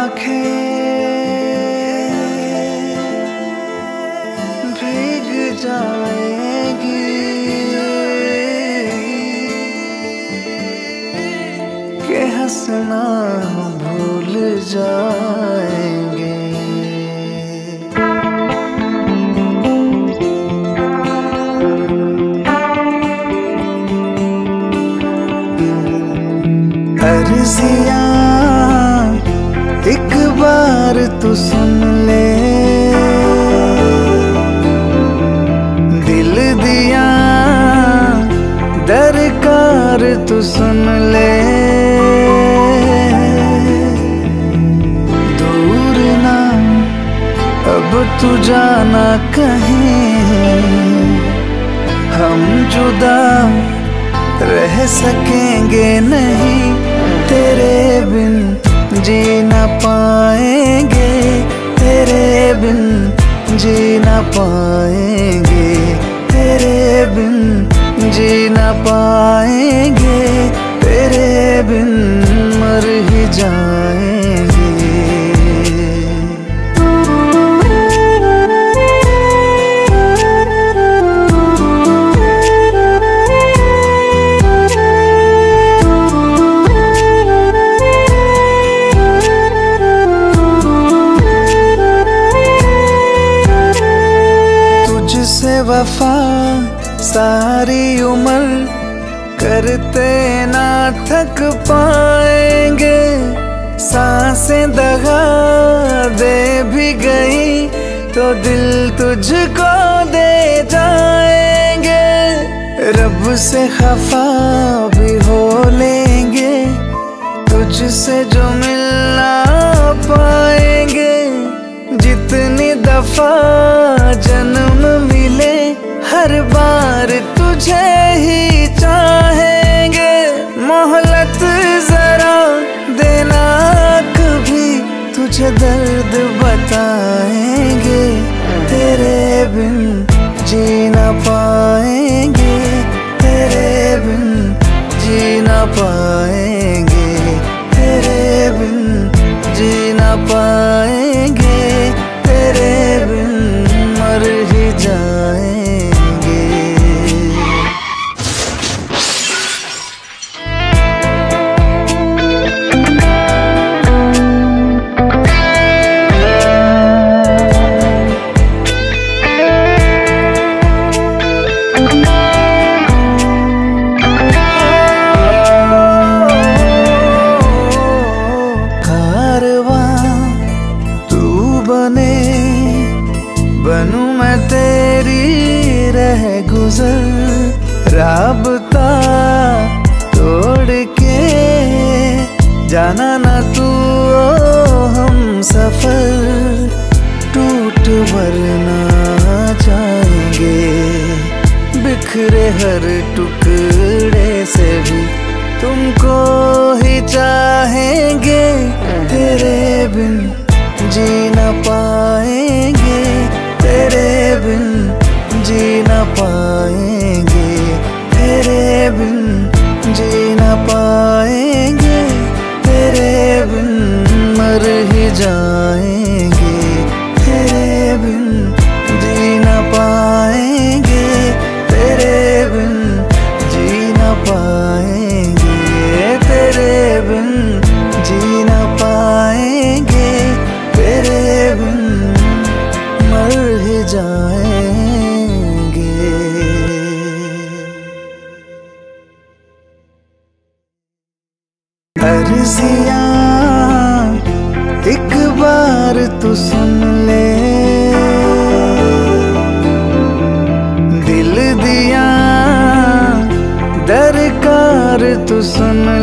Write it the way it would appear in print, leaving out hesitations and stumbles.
आँखें भीग जाएंगी, के हंसना भूल जाएंगे। अर्ज़ियां एक बार तो सुन ले, दिल दिया दरकार तो सुन ले, दूर ना अब तू जाना कहीं, हम जुदा रह सकेंगे नहीं, तेरे बिन जी ना पाएंगे, तेरे बिन जी ना पाएंगे, तेरे बिन जी ना पाएंगे, तेरे बिन मर ही जाएंगे। वफा सारी उम्र करते ना थक पाएंगे, सांसें दगा दे भी गई तो दिल तुझको दे जाएंगे, रब से खफा भी हो लेंगे, तुझसे जो मिलना पाएंगे, जितनी दफा जन्म मिले हर बार तुझे ही चाहेंगे, मोहलत जरा देना कभी तुझे दर्द बताएंगे, तेरे बिन जी ना पाएंगे, तेरे बिन जी ना पाएंगे, तेरे बिन जी ना पाएंगे, तेरे बिन मर ही जाएंगे। बनूं मैं तेरी रह गुजर, राबता तोड़ के जाना ना तू हम सफर, टूट वरना जाएंगे बिखरे हर टुकड़े से भी, तुमको ही चाहेंगे, तेरे बिन जी ना पाएंगे, तेरे बिन जी ना पाएंगे, तेरे बिन जी ना पाएंगे, तेरे बिन मर ही जाएंगे, तेरे बिन जी ना पाएंगे, तेरे बिन जी ना पाएंगे, तेरे बिन जी ना पाएंगे, तेरे बिन मर ही जाएंगे। अर्ज़ियाँ एक बार तो सुन ले, दिल दिया दरकार तो सुन